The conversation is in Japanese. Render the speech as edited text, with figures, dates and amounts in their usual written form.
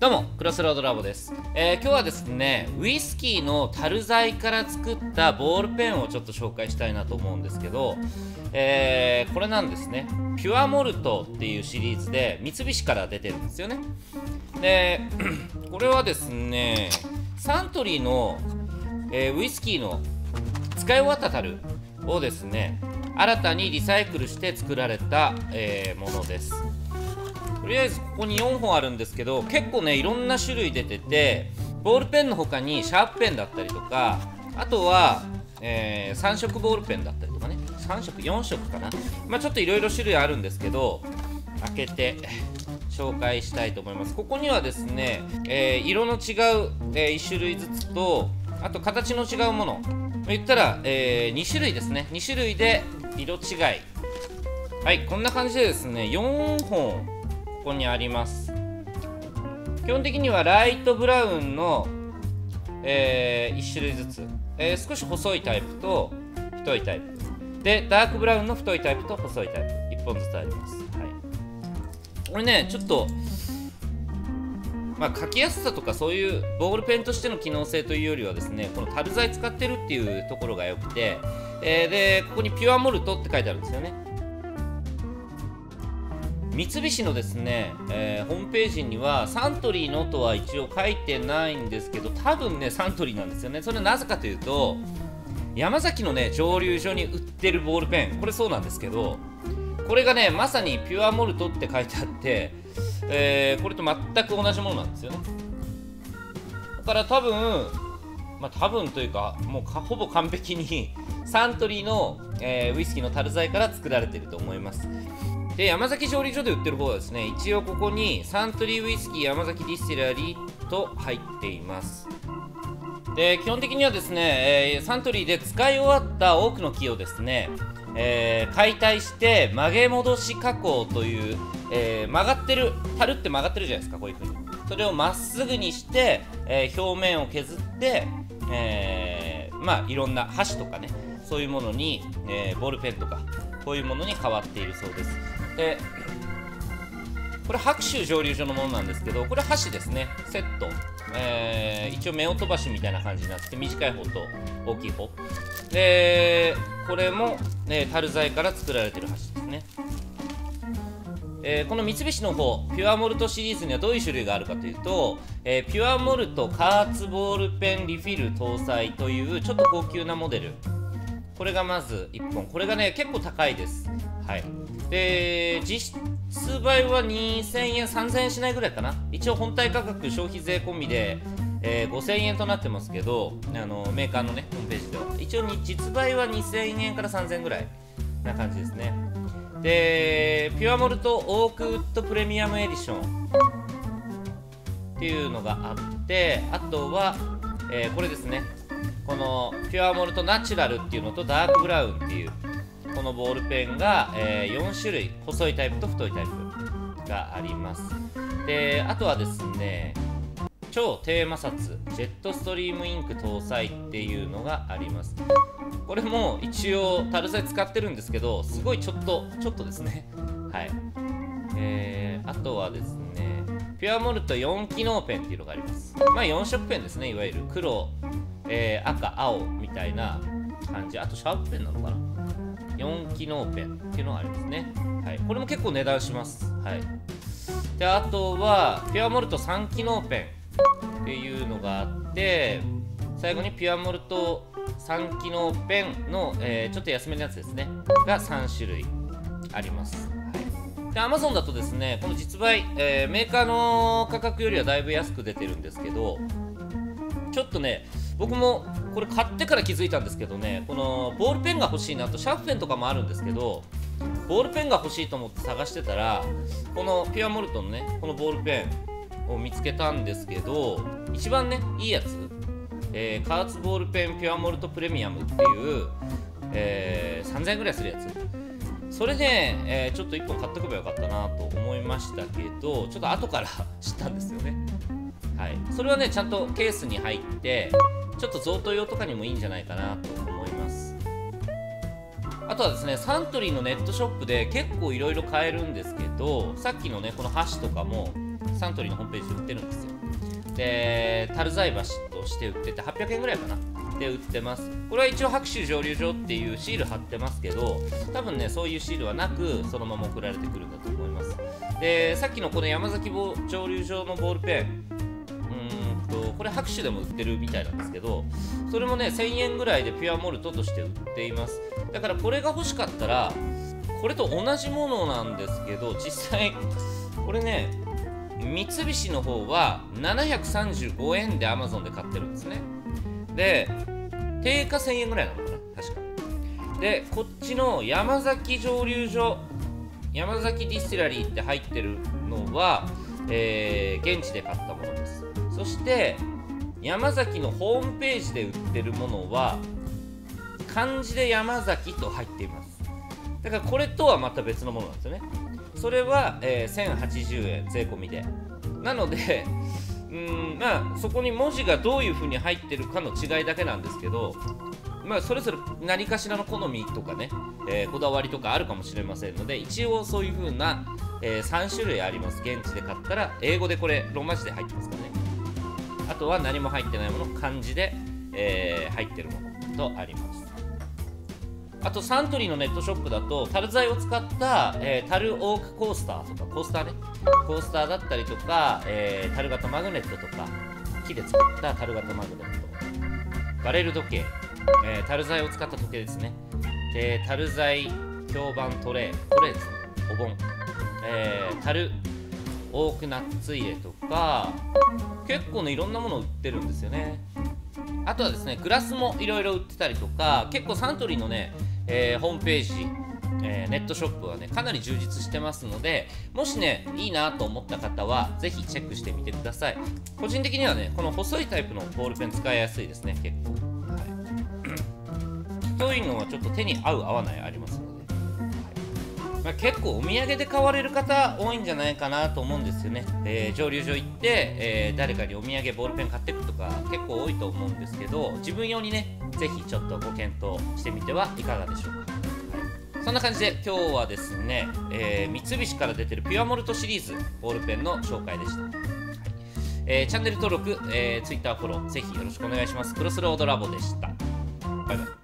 どうも、クロスロードラボです。今日はですね、ウイスキーの樽材から作ったボールペンをちょっと紹介したいなと思うんですけど、これなんですね。ピュアモルトっていうシリーズで三菱から出てるんですよね。で、これはですね、サントリーの、ウイスキーの使い終わった樽をですね、新たにリサイクルして作られた、ものです。とりあえずここに4本あるんですけど、結構ねいろんな種類出てて、ボールペンの他にシャープペンだったりとか、あとは、3色ボールペンだったりとかね、3色4色かな、ちょっといろいろ種類あるんですけど、開けて紹介したいと思います。ここにはですね、色の違う、1種類ずつと、あと形の違うもの言ったら、2種類ですね。2種類で色違い、はい、こんな感じでですね、4本ここにあります。基本的にはライトブラウンの、1種類ずつ、少し細いタイプと太いタイプで、ダークブラウンの太いタイプと細いタイプ1本ずつあります、はい、これねちょっと書きやすさとか、そういうボールペンとしての機能性というよりはですね、この樽材使ってるっていうところがよくて、でここにピュアモルトって書いてあるんですよね。三菱のですね、ホームページにはサントリーのとは一応書いてないんですけど、多分ねサントリーなんですよね。それなぜかというと、山崎のね蒸留所に売ってるボールペン、これそうなんですけど、これがねまさにピュアモルトって書いてあって、これと全く同じものなんですよね。だから多分、多分というかもうほぼ完璧にサントリーの、ウイスキーの樽材から作られてると思います。で、山崎蒸留所で売ってる方はですね、一応ここにサントリーウイスキー山崎ディスティラリーと入っています。で、基本的にはですね、サントリーで使い終わった多くの木をですね、解体して曲げ戻し加工という、曲がってる樽って曲がってるじゃないですか、こういう風にそれをまっすぐにして、表面を削って、いろんな箸とかね、そういうものに、ボールペンとかこういうものに変わっているそうです。で、これ白州蒸留所のものなんですけど、これ箸ですね、セット、一応目を飛ばしみたいな感じになって、短い方と大きい方で、これも、樽材から作られてる箸ですね。この三菱の方、ピュアモルトシリーズにはどういう種類があるかというと、ピュアモルト加圧ボールペンリフィル搭載というちょっと高級なモデル、これがまず1本、これがね結構高いです、はい、で実売は2000円3000円しないぐらいかな。一応本体価格消費税込みで、5000円となってますけど、メーカーのねホームページでは一応に実売は2000円から3000円ぐらいな感じですね。でピュアモルトオークウッドプレミアムエディションっていうのがあって、あとは、これですね、このピュアモルトナチュラルっていうのとダークブラウンっていうこのボールペンが、4種類細いタイプと太いタイプがあります。であとはですね、超低摩擦ジェットストリームインク搭載っていうのがあります。これも一応樽材使ってるんですけど、すごいちょっとですね、はい、あとはですね、ピュアモルト4機能ペンっていうのがあります。4色ペンですね、いわゆる黒、赤、青みたいな感じ。あとシャープペンなのかな、4機能ペンっていうのがありますね、はい、これも結構値段します、はい、であとはピュアモルト3機能ペンっていうのがあって、最後にピュアモルト3機能ペンの、ちょっと安めのやつですねが3種類あります、はい、で Amazon だとですね、この実売、メーカーの価格よりはだいぶ安く出てるんですけど、ちょっとね僕もこれ買ってから気づいたんですけどね、このボールペンが欲しいなと、シャープペンとかもあるんですけど、ボールペンが欲しいと思って探してたら、このピュアモルトのねこのボールペンを見つけたんですけど、一番ねいいやつ、加圧ボールペンピュアモルトプレミアムっていう、3000円ぐらいするやつ、それで、ちょっと1本買っとけばよかったなと思いましたけど、ちょっと後から知ったんですよね、はい、それはねちゃんとケースに入ってちょっと贈答用とかにもいいんじゃないかなと思います。あとはですね、サントリーのネットショップで結構いろいろ買えるんですけど、さっきのねこの箸とかもサントリーのホームページで売ってるんですよ。樽栽橋として売ってて800円ぐらいかなで売ってます。これは一応白州蒸留所っていうシール貼ってますけど、多分ねそういうシールはなくそのまま送られてくるんだと思います。でさっきのこの山崎蒸留所のボールペン、これ白州でも売ってるみたいなんですけど、それもね1000円ぐらいでピュアモルトとして売っています。だからこれが欲しかったらこれと同じものなんですけど、実際これね三菱の方は735円で Amazon で買ってるんですね。で定価1000円ぐらいなのかな確か。でこっちの山崎蒸留所山崎ディスティラリーって入ってるのは、現地で買ったものです。そして山崎のホームページで売ってるものは漢字で山崎と入っています。だからこれとはまた別のものなんですよね。それは、1080円税込みで。なのでまあそこに文字がどういう風に入ってるかの違いだけなんですけど、まあそれぞれ何かしらの好みとかね、こだわりとかあるかもしれませんので、一応そういう風な、3種類あります。現地で買ったら英語でこれローマ字で入ってますからね。あとは何も入ってないもの、漢字で、入ってるものとあります。あとサントリーのネットショップだと樽材を使った、樽オークコースターとかコースターね、コースターだったりとか、樽型マグネットとか木で作った樽型マグネット、バレル時計、樽材を使った時計ですね。で樽材響板トレー、トレーですね、お盆、樽オークナッツ入れとか結構ねいろんなもの売ってるんですよね。あとはですねグラスもいろいろ売ってたりとか、結構サントリーのね、ホームページ、ネットショップはねかなり充実してますので、もしねいいなと思った方はぜひチェックしてみてください。個人的にはねこの細いタイプのボールペン使いやすいですね結構、太いのはちょっと手に合う合わないありますので、まあ、結構お土産で買われる方多いんじゃないかなと思うんですよね。蒸留所行って、誰かにお土産ボールペン買っていくとか結構多いと思うんですけど、自分用にね是非ちょっとご検討してみてはいかがでしょうか。そんな感じで今日はですね、三菱から出てるピュアモルトシリーズボールペンの紹介でした。チャンネル登録、Twitter フォローぜひよろしくお願いします。クロスロードラボでした。バイバイ。